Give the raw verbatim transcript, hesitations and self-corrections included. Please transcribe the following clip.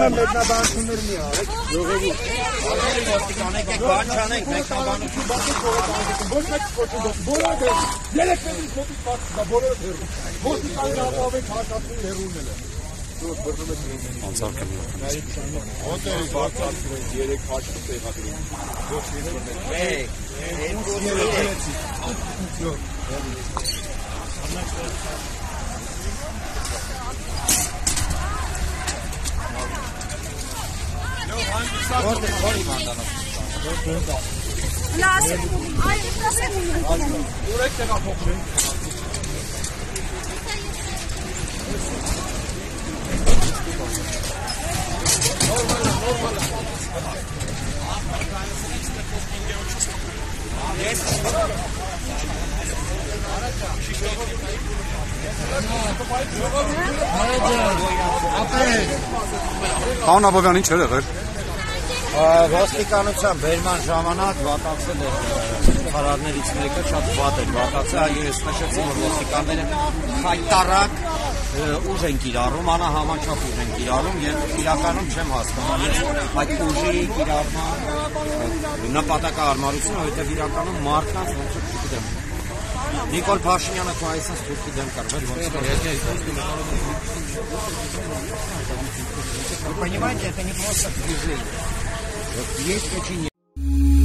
Ողջ Anțar că nu. Ote fața direct față de patru. Ei, ei nu știu ce Անն Հակոբյան ինչ էր եղել ոստիկանության բերման ժամանակ վատացել է քարարներից մեկը շատ վատ էր վատացել ես նշեցի որ ոստիկանները հայտարարակ ուժ են կիրառում, անհամաչափ ուժ են կիրառում եւ իրականում չեմ հասկանում այդ ուժի կիրառման նպատակահարմարությունը, որովհետեւ իրականում մարդկանց ոչ ոք չգիտեմ։ Նիկոլ Փաշինյանը քո այսպես թուրքի դեմ կռվել ոչ ոք։ Вы понимаете, это не просто движение. Вот есть очень